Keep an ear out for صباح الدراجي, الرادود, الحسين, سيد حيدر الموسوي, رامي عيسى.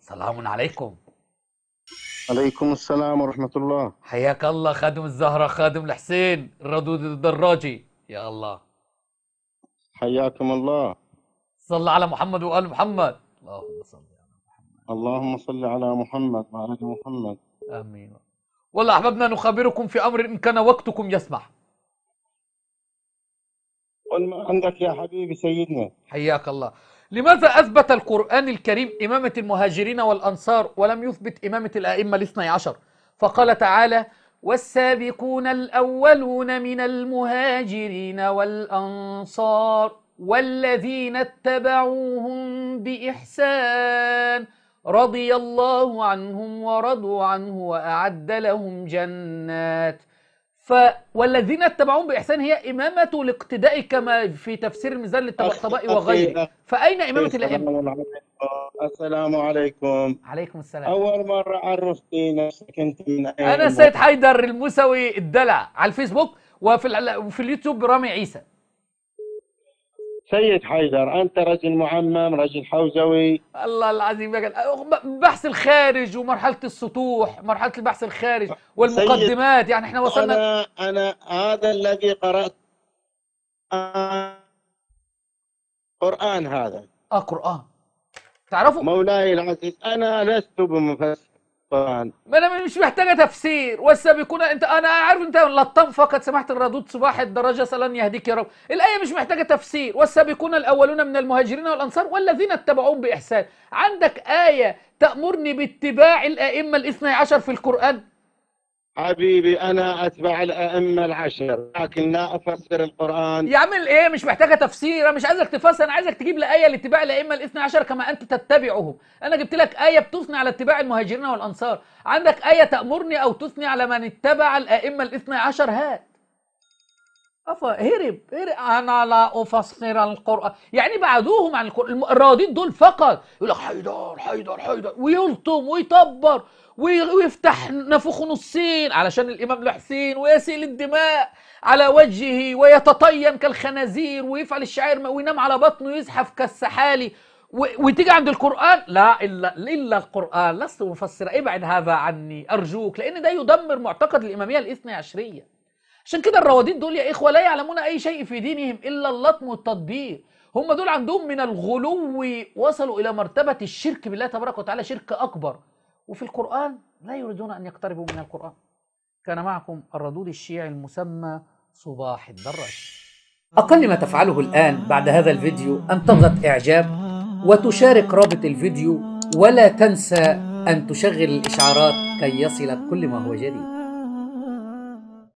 السلام عليكم. عليكم السلام ورحمة الله. حياك الله خادم الزهرة، خادم الحسين الردود الدراجي. يا الله حياكم الله. صل على محمد وآل محمد. اللهم صل على محمد. اللهم صل على محمد وعلى محمد. آمين. والله أحبابنا نخبركم في أمر إن كان وقتكم يسمح. قل ما عندك يا حبيبي سيدنا. حياك الله. لماذا أثبت القرآن الكريم إمامة المهاجرين والأنصار ولم يثبت إمامة الأئمة الاثني عشر؟ فقال تعالى: والسابقون الأولون من المهاجرين والأنصار والذين اتبعوهم بإحسان رضي الله عنهم ورضوا عنه وأعد لهم جنات. والذين اتبعوهم بإحسان هي إمامة الاقتداء كما في تفسير الميزان للطباطبائي وغيره، فأين إمامة الأئمة؟ السلام عليكم. عليكم السلام. أول مرة عرفتي نفسك أنت من أين؟ أنا سيد حيدر الموسوي الدلع على الفيسبوك وفي اليوتيوب رامي عيسى. سيد حيدر أنت رجل معمم، رجل حوزوي. الله العظيم يا جدع. بحث الخارج ومرحلة السطوح، مرحلة البحث الخارج والمقدمات، يعني احنا وصلنا. أنا هذا الذي قرأت قرآن، هذا قرآن تعرفوا. مولاي العزيز أنا لست بمفسر قرآن، أنا مش محتاجة تفسير. والسابقون أنت، أنا عارف أنت لطم فقط. سمحت الردود صباح الدرجة سلام يهديك يا رب. الآية مش محتاجة تفسير. والسابقون الأولون من المهاجرين والأنصار والذين اتبعوهم بإحسان. عندك آية تأمرني باتباع الأئمة الاثني عشر في القرآن؟ حبيبي أنا أتبع الأئمة العشر لكن لا أفسر القرآن. يا عم إيه مش محتاجة تفسير، أنا مش عايزك تفسر، أنا عايزك تجيب لي آية لاتباع الأئمة الاثني عشر كما أنت تتبعهم. أنا جبت لك آية بتثني على اتباع المهاجرين والأنصار، عندك آية تأمرني أو تثني على من اتبع الأئمة الاثني عشر. هات هرب أنا لا أفسر القرآن، يعني بعدوهم عن القرآن الراضين دول فقط. يقول لك حيدر حيدر حيدر ويلطم ويطبر ويفتح نفخه نصين علشان الإمام الحسين ويسيل الدماء على وجهه ويتطين كالخنازير ويفعل الشعائر وينام على بطنه ويزحف كالسحالي وتيجي عند القرآن لا إلا القرآن لست مفسرا، ابعد هذا عني أرجوك، لأن ده يدمر معتقد الإمامية الاثني عشرية. عشان كده الرواديد دول يا إخوة لا يعلمون أي شيء في دينهم إلا اللطم والتطبيق. هم دول عندهم من الغلو وصلوا إلى مرتبة الشرك بالله تبارك وتعالى، شرك أكبر. وفي القرآن لا يريدون أن يقتربوا من القرآن. كان معكم الردود الشيعي المسمى صباح الدرج. أقل ما تفعله الآن بعد هذا الفيديو أن تضغط إعجاب وتشارك رابط الفيديو، ولا تنسى أن تشغل الإشعارات كي يصلك كل ما هو جديد.